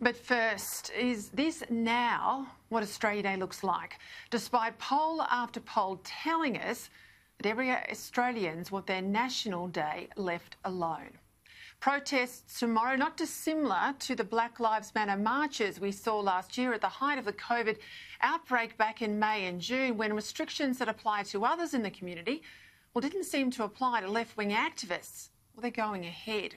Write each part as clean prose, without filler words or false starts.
But first, is this now what Australia Day looks like? Despite poll after poll telling us that every Australians want their National Day left alone. Protests tomorrow, not dissimilar to the Black Lives Matter marches we saw last year at the height of the COVID outbreak back in May and June, when restrictions that apply to others in the community, well, didn't seem to apply to left-wing activists. Well, they're going ahead.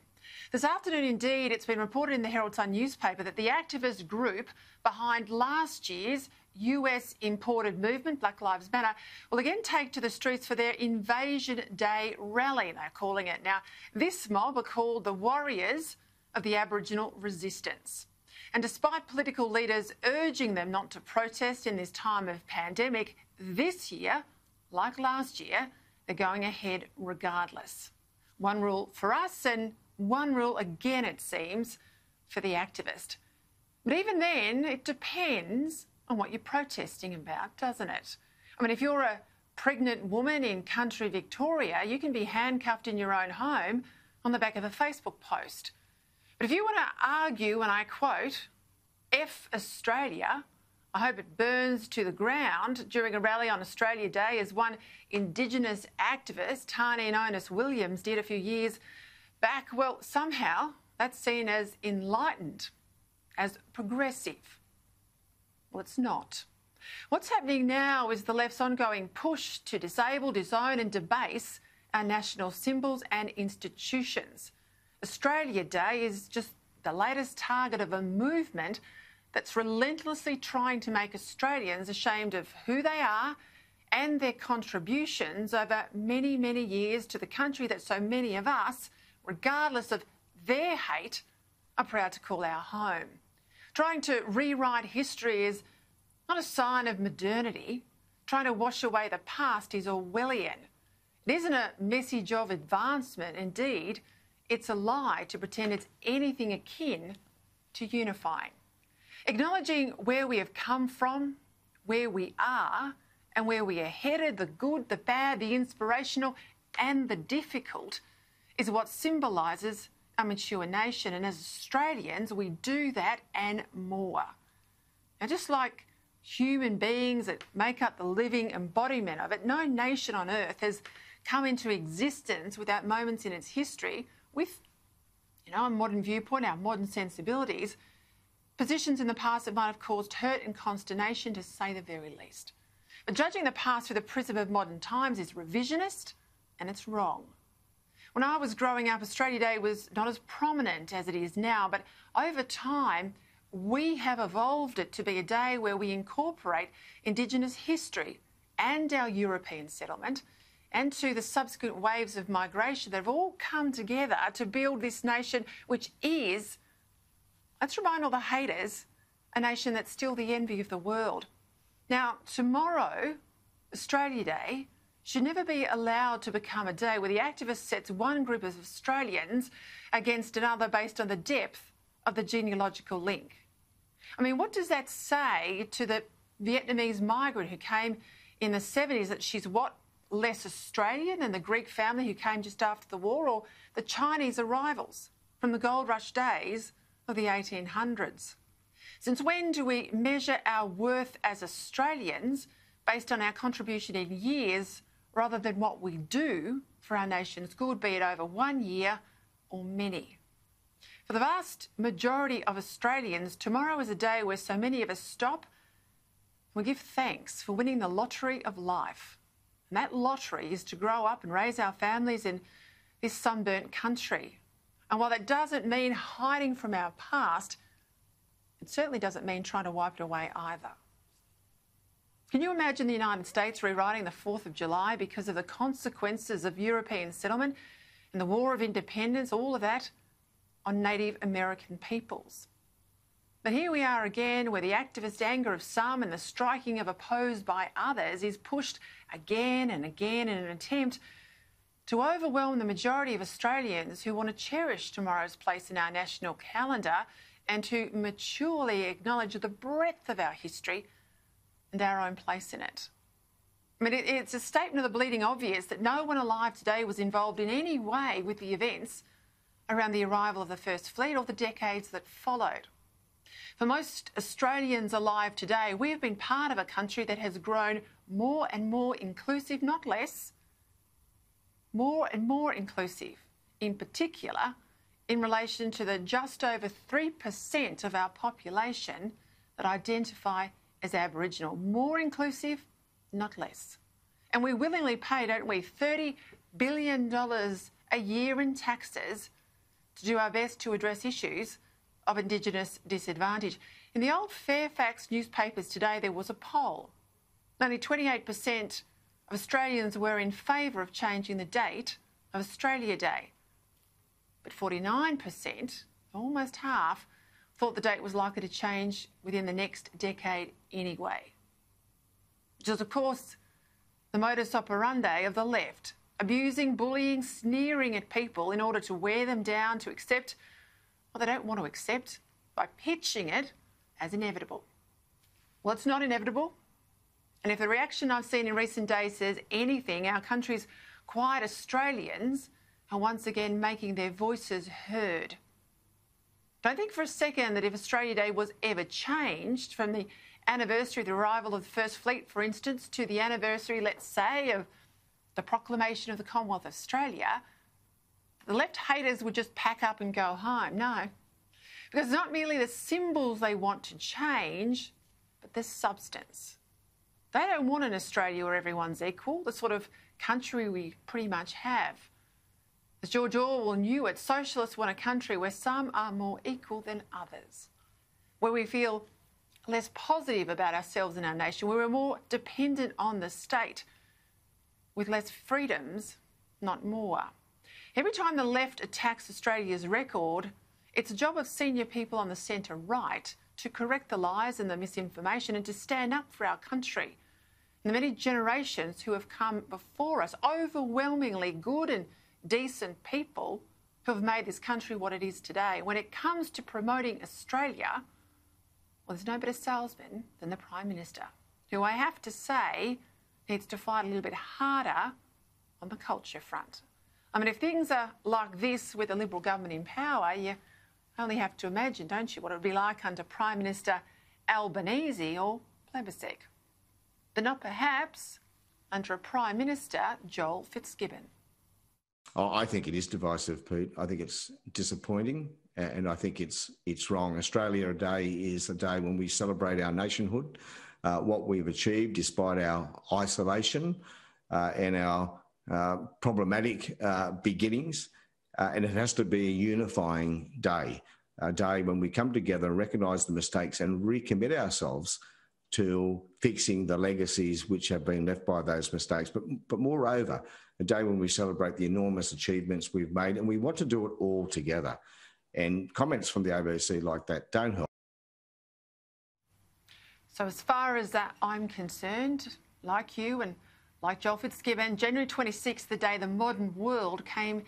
This afternoon, indeed, it's been reported in the Herald Sun newspaper that the activist group behind last year's US-imported movement, Black Lives Matter, will again take to the streets for their Invasion Day rally, they're calling it. Now, this mob are called the Warriors of the Aboriginal Resistance. And despite political leaders urging them not to protest in this time of pandemic, this year, like last year, they're going ahead regardless. One rule for us and one rule again, it seems, for the activist. But even then, it depends on what you're protesting about, doesn't it? I mean, if you're a pregnant woman in country Victoria, you can be handcuffed in your own home on the back of a Facebook post. But if you want to argue, and I quote, "F Australia, I hope it burns to the ground," during a rally on Australia Day, as one Indigenous activist, Taneen Onus Williams, did a few years back, well, somehow that's seen as enlightened, as progressive. Well, it's not. What's happening now is the left's ongoing push to disable, disown and debase our national symbols and institutions. Australia Day is just the latest target of a movement that's relentlessly trying to make Australians ashamed of who they are and their contributions over many, many years to the country that so many of us, regardless of their hate, are proud to call our home. Trying to rewrite history is not a sign of modernity. Trying to wash away the past is Orwellian. It isn't a message of advancement. Indeed, it's a lie to pretend it's anything akin to unifying. Acknowledging where we have come from, where we are, and where we are headed, the good, the bad, the inspirational, and the difficult, is what symbolises a mature nation, and as Australians we do that and more. Now, just like human beings that make up the living embodiment of it, no nation on earth has come into existence without moments in its history with, you know, a modern viewpoint, our modern sensibilities, positions in the past that might have caused hurt and consternation, to say the very least. But judging the past through the prism of modern times is revisionist, and it's wrong. When I was growing up, Australia Day was not as prominent as it is now, but over time, we have evolved it to be a day where we incorporate Indigenous history and our European settlement, and to the subsequent waves of migration that have all come together to build this nation, which is, let's remind all the haters, a nation that's still the envy of the world. Now, tomorrow, Australia Day, should never be allowed to become a day where the activist sets one group of Australians against another based on the depth of the genealogical link. I mean, what does that say to the Vietnamese migrant who came in the 70s, that she's what, less Australian than the Greek family who came just after the war, or the Chinese arrivals from the gold rush days of the 1800s? Since when do we measure our worth as Australians based on our contribution in years, rather than what we do for our nation's good, be it over one year or many? For the vast majority of Australians, tomorrow is a day where so many of us stop and we give thanks for winning the lottery of life. And that lottery is to grow up and raise our families in this sunburnt country. And while that doesn't mean hiding from our past, it certainly doesn't mean trying to wipe it away either. Can you imagine the United States rewriting the 4th of July because of the consequences of European settlement and the War of Independence, all of that on Native American peoples? But here we are again, where the activist anger of some and the striking of opposed by others is pushed again and again in an attempt to overwhelm the majority of Australians who want to cherish tomorrow's place in our national calendar and to maturely acknowledge the breadth of our history and our own place in it. I mean, it's a statement of the bleeding obvious that no one alive today was involved in any way with the events around the arrival of the First Fleet or the decades that followed. For most Australians alive today, we have been part of a country that has grown more and more inclusive, not less, more and more inclusive, in particular in relation to the just over 3% of our population that identify as Aboriginal. More inclusive, not less. And we willingly pay, don't we, $30 billion a year in taxes to do our best to address issues of Indigenous disadvantage. In the old Fairfax newspapers today, there was a poll. Only 28% of Australians were in favour of changing the date of Australia Day. But 49%, almost half, thought the date was likely to change within the next decade anyway. Which is, of course, the modus operandi of the left, abusing, bullying, sneering at people in order to wear them down to accept what they don't want to accept by pitching it as inevitable. Well, it's not inevitable. And if the reaction I've seen in recent days says anything, our country's quiet Australians are once again making their voices heard. Don't think for a second that if Australia Day was ever changed from the anniversary of the arrival of the First Fleet, for instance, to the anniversary, let's say, of the proclamation of the Commonwealth of Australia, the left haters would just pack up and go home. No, because it's not merely the symbols they want to change, but the substance. They don't want an Australia where everyone's equal, the sort of country we pretty much have. As George Orwell knew it, socialists want a country where some are more equal than others, where we feel less positive about ourselves and our nation, where we're more dependent on the state, with less freedoms, not more. Every time the left attacks Australia's record, it's a job of senior people on the centre-right to correct the lies and the misinformation and to stand up for our country. And the many generations who have come before us, overwhelmingly good and decent people who have made this country what it is today. When it comes to promoting Australia, well, there's no better salesman than the Prime Minister, who I have to say needs to fight a little bit harder on the culture front. I mean, if things are like this with a Liberal government in power, you only have to imagine, don't you, what it would be like under Prime Minister Albanese or Plibersek. But not perhaps under a Prime Minister, Joel Fitzgibbon. Oh, I think it is divisive, Pete. I think it's disappointing and I think it's wrong. Australia Day is a day when we celebrate our nationhood, what we've achieved despite our isolation and our problematic beginnings. And it has to be a unifying day, a day when we come together, recognise the mistakes and recommit ourselves to fixing the legacies which have been left by those mistakes. But moreover, a day when we celebrate the enormous achievements we've made, and we want to do it all together. And comments from the ABC like that don't help. So as far as I'm concerned, like you and like Joel Fitzgibbon, January 26th, the day the modern world came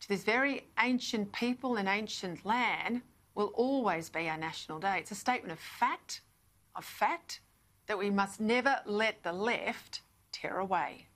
to this very ancient people and ancient land, will always be our national day. It's a statement of fact, that we must never let the left tear away.